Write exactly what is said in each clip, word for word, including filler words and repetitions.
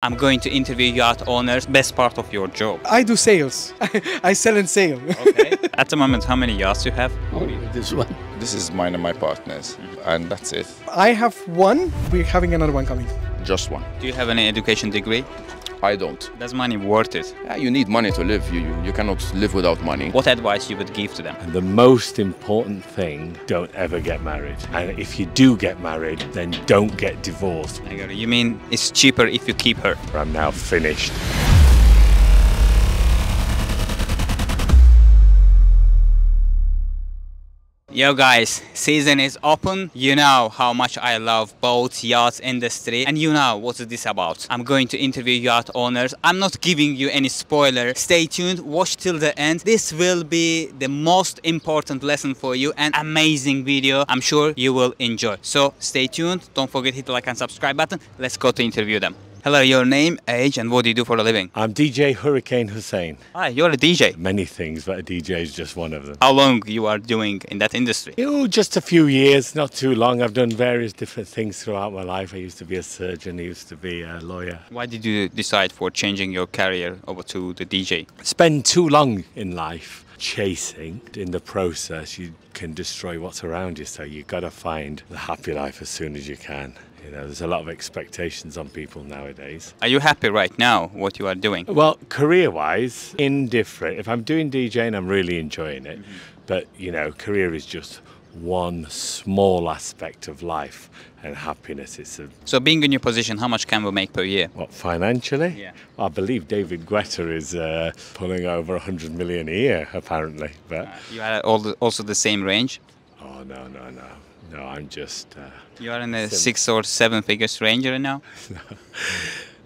I'm going to interview yacht owners, best part of your job. I do sales. I sell and sale. Okay. At the moment, how many yachts you have? Only this one. This is mine and my partner's, and that's it. I have one. We're having another one coming. Just one. Do you have any education degree? I don't. Does money worth it? Yeah, you need money to live. You, you, you cannot live without money. What advice you would give to them? And the most important thing, don't ever get married. And if you do get married, then don't get divorced. You mean it's cheaper if you keep her? I'm now finished. Yo guys, season is open. You know how much I love boats, yachts, industry, and you know what is this about. I'm going to interview yacht owners. I'm not giving you any spoiler. Stay tuned, watch till the end. This will be the most important lesson for you, an amazing video. I'm sure you will enjoy. So stay tuned. Don't forget to hit the like and subscribe button. Let's go to interview them. Hello, your name, age, and what do you do for a living? I'm D J Hurricane Hussein. Hi, you're a D J? Many things, but a D J is just one of them. How long you are doing in that industry? Oh, just a few years, not too long. I've done various different things throughout my life. I used to be a surgeon, I used to be a lawyer. Why did you decide for changing your career over to the D J? Spend too long in life chasing. In the process, you can destroy what's around you, so you've got to find the happy life as soon as you can. You know, there's a lot of expectations on people nowadays. Are you happy right now, what you are doing? Well, career-wise, indifferent. If I'm doing DJing, I'm really enjoying it. Mm-hmm. But, you know, career is just one small aspect of life and happiness. It's a so being in your position, how much can we make per year? What, financially? Yeah. Well, I believe David Guetta is uh, pulling over one hundred million a year, apparently. But uh, you are all the, also the same range? Oh, no, no, no. No, I'm just... Uh, you are in the six or seven figures range right now?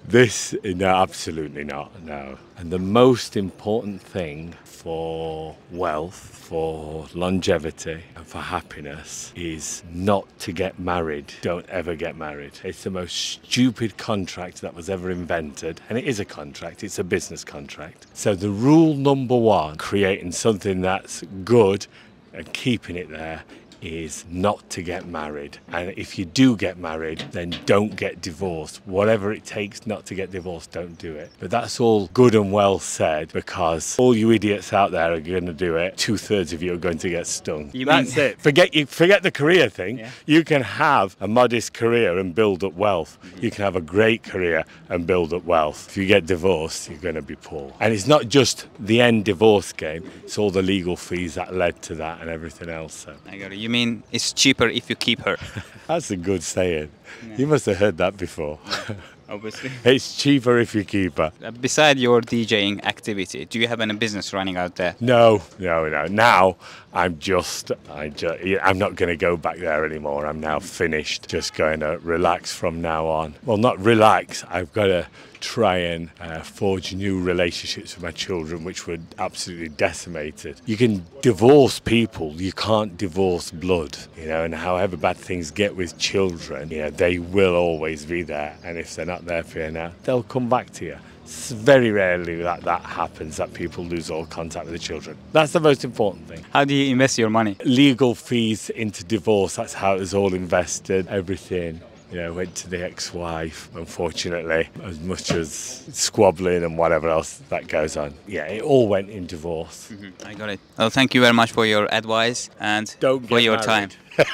This, no, absolutely not, no. And the most important thing for wealth, for longevity and for happiness is not to get married. Don't ever get married. It's the most stupid contract that was ever invented. And it is a contract, it's a business contract. So the rule number one, creating something that's good and keeping it there, is not to get married. And if you do get married, then don't get divorced. Whatever it takes not to get divorced, don't do it. But that's all good and well said, because all you idiots out there are going to do it. Two-thirds of you are going to get stung. You that's mean... it. Forget you. Forget the career thing. Yeah. You can have a modest career and build up wealth. You can have a great career and build up wealth. If you get divorced, you're going to be poor. And it's not just the end divorce game. It's all the legal fees that led to that and everything else. So. I got it. You mean it's cheaper if you keep her? That's a good saying. Yeah. You must have heard that before. Obviously. It's cheaper if you keep her. Beside your DJing activity, do you have any business running out there? No, no, no. Now I'm just, I just I'm not going to go back there anymore. I'm now finished. Just going to relax from now on. Well, not relax. I've got to try and uh, forge new relationships with my children, which were absolutely decimated. You can divorce people, you can't divorce blood, you know, and however bad things get with children, you know, they will always be there. And if they're not there for you now, they'll come back to you. It's very rarely that that happens, that people lose all contact with the children. That's the most important thing. How do you invest your money? Legal fees into divorce, that's how it was all invested, everything. You know, went to the ex-wife, unfortunately, as much as squabbling and whatever else that goes on. Yeah, it all went in divorce. Mm-hmm. I got it. Well, thank you very much for your advice and don't for your married time.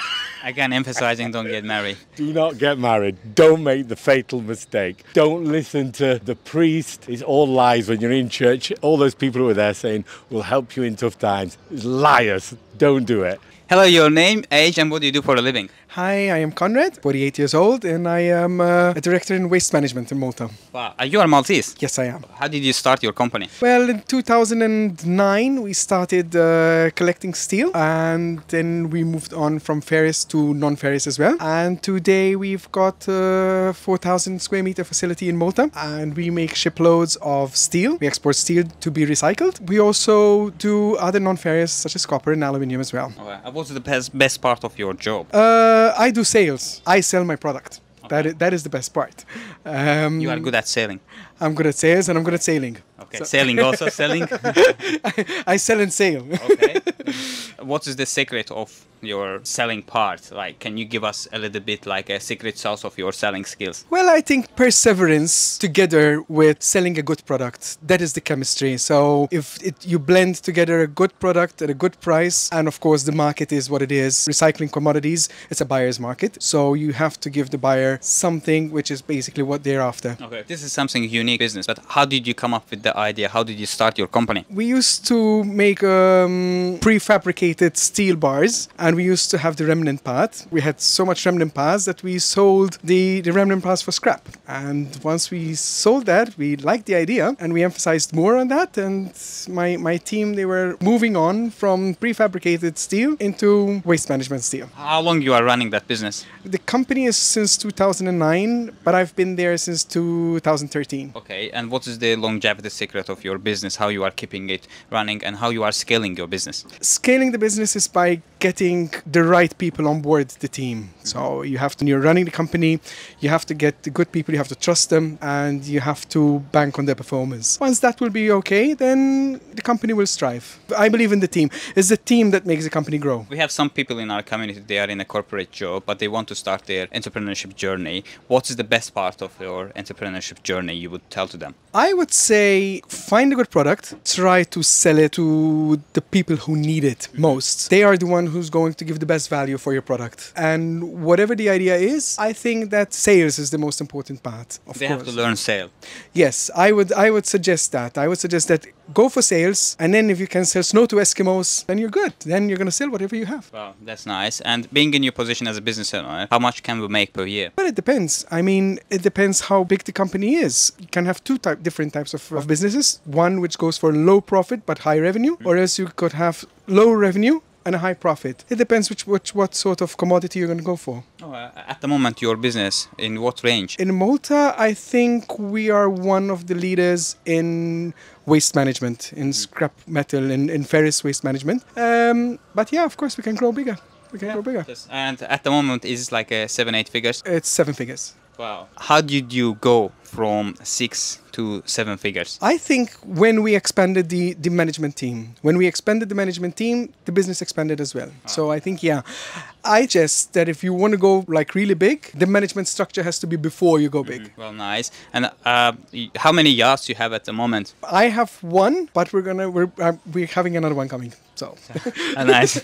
Again, emphasizing don't get married. Do not get married. Don't make the fatal mistake. Don't listen to the priest. It's all lies when you're in church. All those people who are there saying, we'll help you in tough times. It's liars. Don't do it. Hello, your name, age, and what do you do for a living? Hi, I am Conrad, forty-eight years old, and I am uh, a director in waste management in Malta. Wow, you are Maltese? Yes, I am. How did you start your company? Well, in two thousand nine, we started uh, collecting steel, and then we moved on from ferrous to non-ferrous as well. And today we've got a uh, four thousand square meter facility in Malta, and we make shiploads of steel. We export steel to be recycled. We also do other non-ferrous, such as copper and aluminium as well. Okay. What's the best, best part of your job? Uh, I do sales. I sell my product. Okay. That, is, that is the best part. Um, you are good at selling. I'm good at sales and I'm good at sailing. Okay, so. Sailing also, sailing? I, I sell and sail. Okay. What is the secret of your selling part? Like, can you give us a little bit like a secret sauce of your selling skills? Well, I think perseverance together with selling a good product, that is the chemistry. So if it, you blend together a good product at a good price, and of course the market is what it is, recycling commodities, it's a buyer's market. So you have to give the buyer something which is basically what they're after. Okay, this is something unique business, but how did you come up with the idea? How did you start your company? We used to make um, prefabricated steel bars, and we used to have the remnant part. We had so much remnant parts that we sold the, the remnant parts for scrap. And once we sold that, we liked the idea and we emphasized more on that. And my, my team, they were moving on from prefabricated steel into waste management steel. How long you are running that business? The company is since two thousand nine, but I've been there since two thousand thirteen. Okay, and what is the longevity secret of your business? How you are keeping it running and how you are scaling your business? Scaling the business is by getting the right people on board the team. So you have to, when you're running the company, you have to get the good people, you have to trust them, and you have to bank on their performance. Once that will be okay, then the company will strive. I believe in the team. It's the team that makes the company grow. We have some people in our community, they are in a corporate job, but they want to start their entrepreneurship journey. What is the best part of your entrepreneurship journey you would tell to them? I would say find a good product, try to sell it to the people who need it most. They are the one who's going to give the best value for your product, and whatever the idea is, I think that sales is the most important part. Of course, they have to learn sale. Yes, I would. I would suggest that. I would suggest that go for sales, and then if you can sell snow to Eskimos, then you're good. Then you're gonna sell whatever you have. Wow, that's nice. And being in your position as a business owner, how much can we make per year? Well, it depends. I mean, it depends how big the company is. You can have two type different types of, of businesses. One which goes for low profit but high revenue, mm-hmm. or else you could have low revenue and a high profit. It depends which, which what sort of commodity you're going to go for. Oh, uh, at the moment, your business, in what range? In Malta, I think we are one of the leaders in waste management, in scrap metal, in, in ferrous waste management. Um, but yeah, of course, we can grow bigger. We can yeah, grow bigger. Yes. And at the moment, is it like a seven, eight figures? It's seven figures. Wow. How did you go from six to seven figures? I think when we expanded the, the management team, when we expanded the management team, the business expanded as well. Ah. So I think, yeah, I just that if you want to go like really big, the management structure has to be before you go big. Mm-hmm. Well, nice. And uh, how many yards you have at the moment? I have one, but we're gonna we're uh, we're having another one coming. So uh, nice.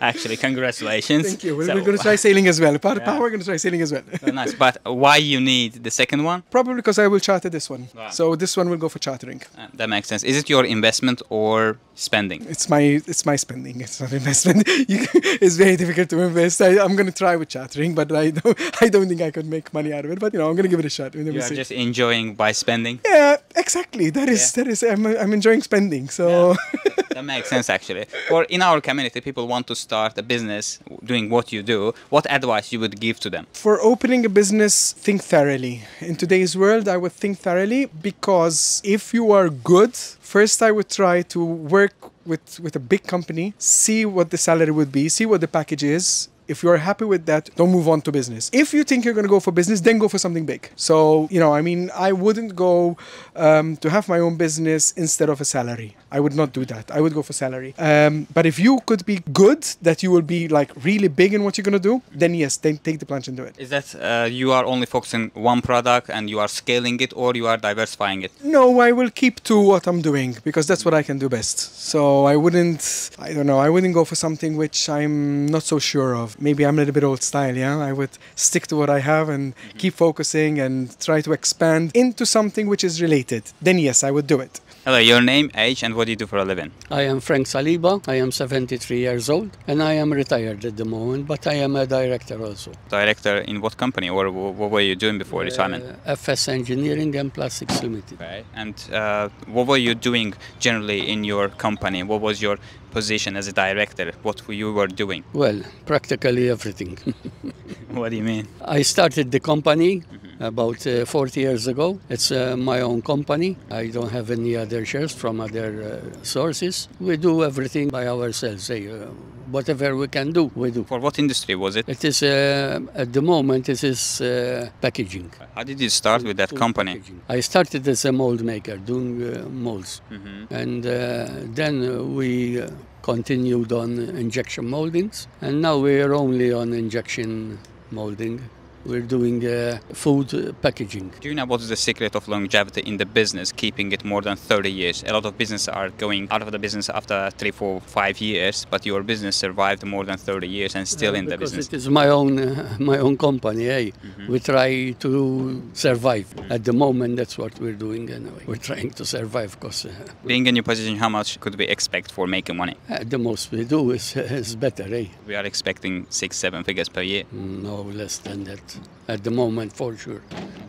Actually, congratulations. Thank you. We're, so, we're gonna try sailing as well. Part yeah. power, we're gonna try sailing as well. Well, nice. But why you need the second one? Probably because I will charter this one. Wow. So this one will go for chartering. Uh, that makes sense. Is it your investment or spending? It's my it's my spending. It's not investment. you, it's very difficult to invest. I, I'm going to try with chartering, but I don't I don't think I could make money out of it. But you know, I'm going to give it a shot. You are just enjoying by spending. Yeah, exactly. That is yeah. that is. I'm I'm enjoying spending. So. Yeah. That makes sense, actually. Or in our community, people want to start a business doing what you do. What advice you would give to them? For opening a business, think thoroughly. In today's world, I would think thoroughly, because if you are good, first I would try to work with, with a big company, see what the salary would be, see what the package is. If you're happy with that, don't move on to business. If you think you're going to go for business, then go for something big. So, you know, I mean, I wouldn't go um, to have my own business instead of a salary. I would not do that. I would go for salary. Um, but if you could be good, that you will be like really big in what you're going to do, then yes, then take the plunge and do it. Is that uh, you are only focusing one product and you are scaling it, or you are diversifying it? No, I will keep to what I'm doing because that's what I can do best. So I wouldn't, I don't know, I wouldn't go for something which I'm not so sure of. Maybe I'm a little bit old style, yeah? I would stick to what I have and mm-hmm. keep focusing and try to expand into something which is related. Then yes, I would do it. Hello, your name, age, and what do you do for a living? I am Frank Saliba. I am seventy-three years old and I am retired at the moment, but I am a director also. Director in what company, or what were you doing before uh, retirement? F S Engineering and Plastics Limited. Right. And uh, what were you doing generally in your company? What was your position as a director? What you were doing? Well, practically everything. What do you mean? I started the company mm-hmm. about uh, forty years ago. It's uh, my own company. I don't have any other shares from other uh, sources. We do everything by ourselves. They, uh, whatever we can do, we do. For what industry was it? It is, uh, at the moment, it is uh, packaging. How did you start with that company? Packaging. I started as a mold maker, doing uh, molds. Mm-hmm. And uh, then we uh, continued on injection moldings. And now we are only on injection molding. We're doing uh, food uh, packaging. Do you know what is the secret of longevity in the business, keeping it more than thirty years? A lot of businesses are going out of the business after three, four, five years, but your business survived more than thirty years and still uh, in the business. Because it is my own, uh, my own company, eh? Mm-hmm. We try to survive. Mm-hmm. At the moment, that's what we're doing anyway. We're trying to survive, because... Uh, Being in your position, how much could we expect for making money? Uh, the most we do is, is better, eh? We are expecting six, seven figures per year. No, less than that. At the moment, for sure,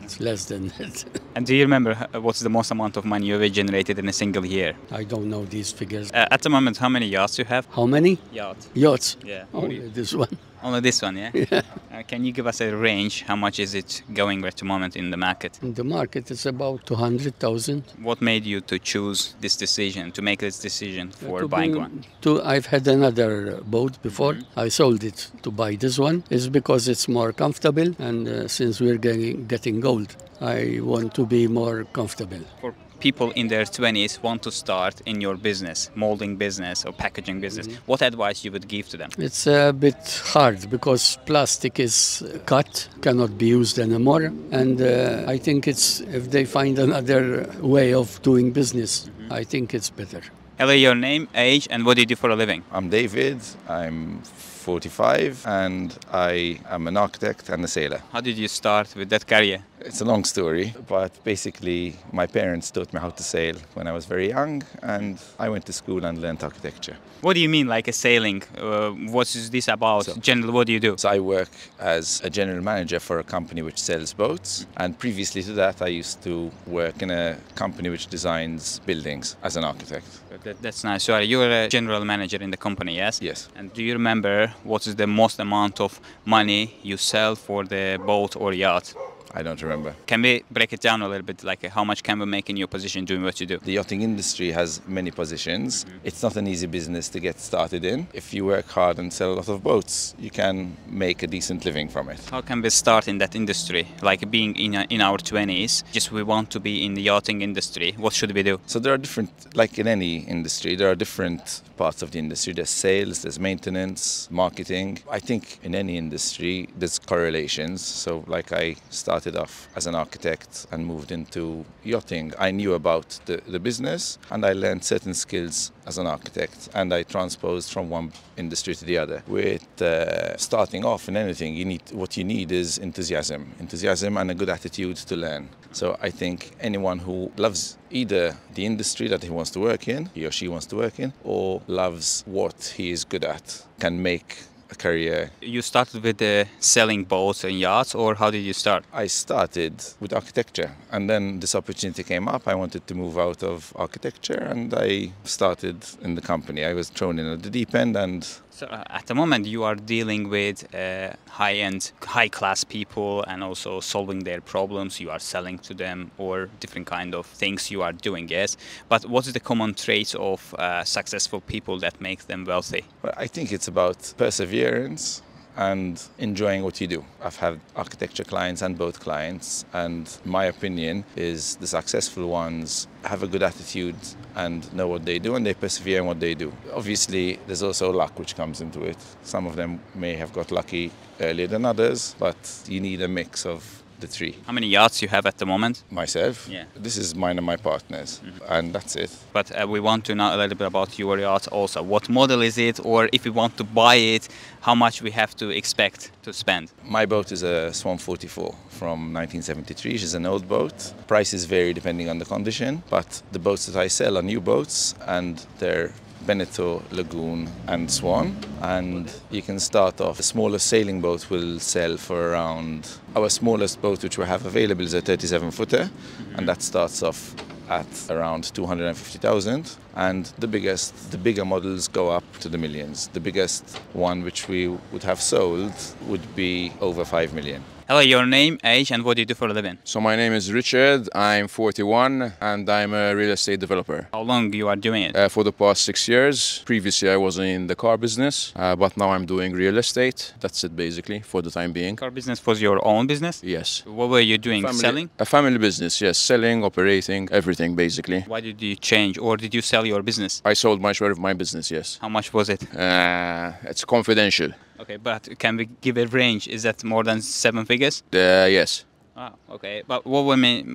it's less than that. And do you remember what's the most amount of money you ever generated in a single year? I don't know these figures. Uh, at the moment, how many yachts you have? How many? Yachts. Yachts? Yeah. Only this one. Only this one, yeah? Yeah. Uh, can you give us a range? How much is it going at the moment in the market? In the market, it's about two hundred thousand. What made you to choose this decision, to make this decision for uh, buying be, one? To, I've had another boat before. Mm-hmm. I sold it to buy this one. It's because it's more comfortable, and uh, since we're getting, getting old, I want to be more comfortable. For people in their twenties want to start in your business, molding business or packaging business, mm-hmm. what advice you would give to them? It's a bit hard because plastic is cut, cannot be used anymore, and uh, I think it's if they find another way of doing business, mm-hmm. I think it's better. Hello, your name, age, and what do you do for a living? I'm David, I'm forty-five, and I am an architect and a sailor. How did you start with that career? It's a long story, but basically my parents taught me how to sail when I was very young, and I went to school and learned architecture. What do you mean, like a sailing? Uh, what is this about? So, general, what do you do? So I work as a general manager for a company which sells boats, and previously to that I used to work in a company which designs buildings as an architect. That, that's nice. So you're a general manager in the company, yes? Yes. And do you remember what is the most amount of money you sell for the boat or yacht? I don't remember. Can we break it down a little bit, like how much can we make in your position doing what you do? The yachting industry has many positions. Mm-hmm. It's not an easy business to get started in. If you work hard and sell a lot of boats, you can make a decent living from it. How can we start in that industry? Like being in, a, in our twenties, just we want to be in the yachting industry, what should we do? So there are different, like in any industry, there are different parts of the industry. There's sales, there's maintenance, marketing. I think in any industry, there's correlations. So like I started off as an architect and moved into yachting. I knew about the, the business, and I learned certain skills as an architect, and I transposed from one industry to the other. With uh, starting off in anything, you need what you need is enthusiasm, enthusiasm and a good attitude to learn. So I think anyone who loves either the industry that he wants to work in, he or she wants to work in, or loves what he is good at, can make a career. You started with uh, selling boats and yachts, or how did you start? I started with architecture, and then this opportunity came up. I wanted to move out of architecture, and I started in the company. I was thrown in at the deep end, and so uh, at the moment you are dealing with uh, high-end, high-class people, and also solving their problems. You are selling to them, or different kind of things you are doing. Yes, but what is the common traits of uh, successful people that make them wealthy? Well, I think it's about perseverance. Perseverance and enjoying what you do. I've had architecture clients and boat clients, and my opinion is the successful ones have a good attitude and know what they do, and they persevere in what they do. Obviously, there's also luck which comes into it. Some of them may have got lucky earlier than others, but you need a mix of the three. How many yachts you have at the moment? Myself? Yeah. This is mine and my partner's, mm-hmm. and that's it. But uh, we want to know a little bit about your yacht also. What model is it, or if we want to buy it, how much we have to expect to spend? My boat is a Swan forty-four from nineteen seventy-three. She's an old boat. Prices vary depending on the condition, but the boats that I sell are new boats, and they're Beneteau, Lagoon and Swan, and you can start off. The smallest sailing boat will sell for around, our smallest boat which we have available is a thirty-seven footer, and that starts off at around two hundred fifty thousand, and the biggest, the bigger models go up to the millions. The biggest one which we would have sold would be over five million. Hello, your name, age, and what do you do for a living? So my name is Richard, I'm forty-one, and I'm a real estate developer. How long you are doing it? Uh, for the past six years. Previously, I was in the car business, uh, but now I'm doing real estate. That's it, basically, for the time being. Car business was your own business? Yes. What were you doing? Family, selling? A family business, yes. Selling, operating, everything, basically. Why did you change, or did you sell your business? I sold my share of my business, yes. How much was it? Uh, it's confidential. Okay, but can we give a range? Is that more than seven figures? Uh, yes. Ah, okay. But what,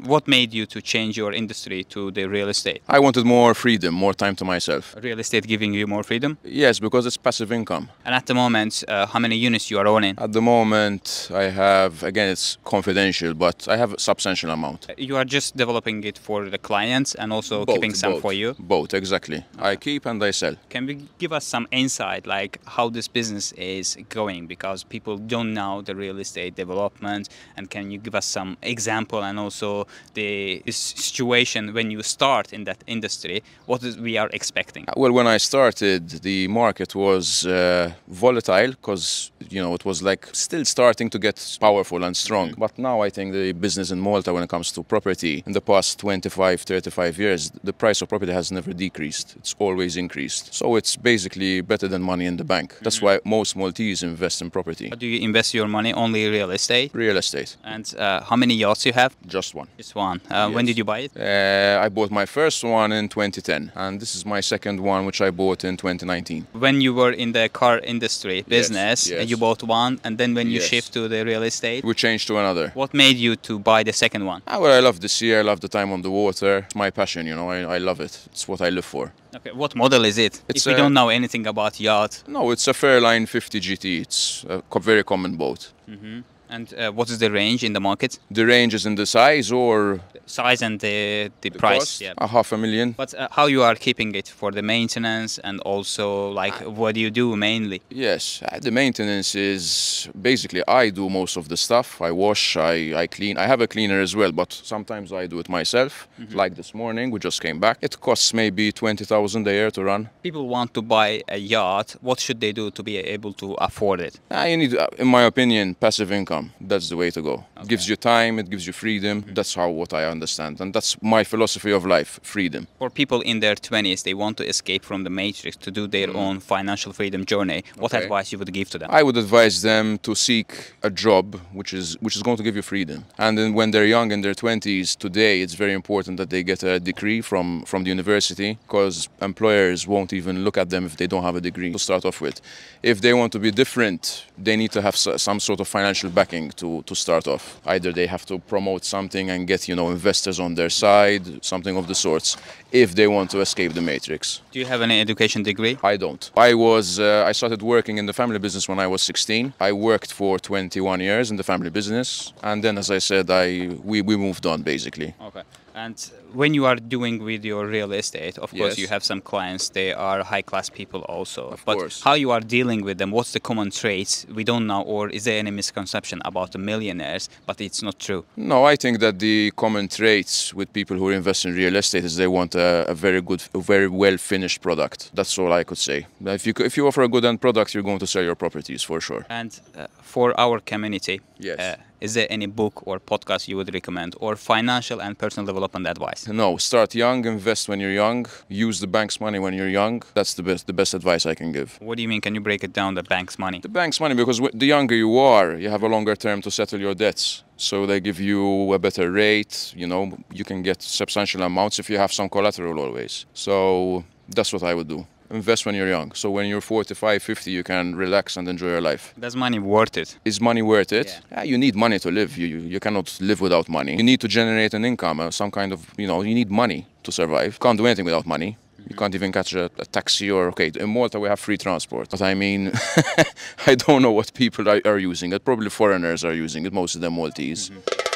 what made you to change your industry to the real estate? I wanted more freedom, more time to myself. Real estate giving you more freedom? Yes, because it's passive income. And at the moment, uh, how many units you are owning? At the moment, I have, again, it's confidential, but I have a substantial amount. You are just developing it for the clients and also both, keeping some both, for you? Both, exactly. Okay. I keep and I sell. Can we give us some insight, like how this business is going? Because people don't know the real estate development, and can you give us some example and also the situation when you start in that industry, what is we are expecting? Well, when I started, the market was uh, volatile because, you know, it was like still starting to get powerful and strong. Mm-hmm. But now I think the business in Malta, when it comes to property, in the past twenty-five, thirty-five years, the price of property has never decreased. It's always increased. So it's basically better than money in the bank. That's mm-hmm. why most Maltese invest in property. How do you invest your money? Only real estate? Real estate. And uh, how many yachts you have? Just one. Just one. Uh, yes. When did you buy it? Uh, I bought my first one in twenty ten, and this is my second one, which I bought in twenty nineteen. When you were in the car industry business, yes. Yes. you bought one, and then when you yes. shift to the real estate, we changed to another. What made you to buy the second one? Ah, well, I love the sea. I love the time on the water. It's my passion, you know. I, I love it. It's what I live for. Okay, what model is it? It's if we a, don't know anything about yacht. No, it's a Fairline fifty G T. It's a very common boat. Mm-hmm. And uh, what is the range in the market? The range is in the size or? Size and the, the, the price. Cost? Yeah. A half a million. But uh, how you are keeping it for the maintenance and also like what do you do mainly? Yes, uh, the maintenance is basically I do most of the stuff. I wash, I, I clean. I have a cleaner as well, but sometimes I do it myself. Mm-hmm. Like this morning, we just came back. It costs maybe twenty thousand a year to run. People want to buy a yacht. What should they do to be able to afford it? Uh, you need, uh, in my opinion, passive income. That's the way to go. Okay. It gives you time, it gives you freedom. Mm-hmm. That's how what I understand. And that's my philosophy of life, freedom. For people in their twenties, they want to escape from the matrix to do their mm-hmm. own financial freedom journey. What okay. advice you would give to them? I would advise them to seek a job which is which is going to give you freedom. And then when they're young, in their twenties, today it's very important that they get a degree from, from the university, because employers won't even look at them if they don't have a degree to start off with. If they want to be different, they need to have some sort of financial background To, to start off. Either they have to promote something and get, you know, investors on their side, something of the sorts, if they want to escape the matrix. Do you have any education degree? I don't. I was, uh, I started working in the family business when I was sixteen. I worked for twenty-one years in the family business, and then, as I said, I we, we moved on, basically. Okay. And when you are doing with your real estate, of course, yes. you have some clients, they are high-class people also. Of but course. How you are dealing with them, what's the common traits? We don't know, or is there any misconception about the millionaires, but it's not true? No, I think that the common traits with people who invest in real estate is they want a, a very good, a very well-finished product. That's all I could say. If you, if you offer a good-end product, you're going to sell your properties, for sure. And uh, for our community, yes. uh, is there any book or podcast you would recommend, or financial and personal development advice? No, start young, invest when you're young, use the bank's money when you're young. That's the best, the best advice I can give. What do you mean? Can you break it down, the bank's money? The bank's money, because the younger you are, you have a longer term to settle your debts. So they give you a better rate, you know, you can get substantial amounts if you have some collateral always. So that's what I would do. Invest when you're young. So when you're forty-five, fifty, you can relax and enjoy your life. Is money worth it? Is money worth it? Yeah. Yeah, you need money to live. You, you, you cannot live without money. You need to generate an income, uh, some kind of, you know, you need money to survive. You can't do anything without money. You can't even catch a, a taxi or, okay, in Malta we have free transport. But I mean, I don't know what people are, are using it. Probably foreigners are using it, most of them Maltese. Mm-hmm.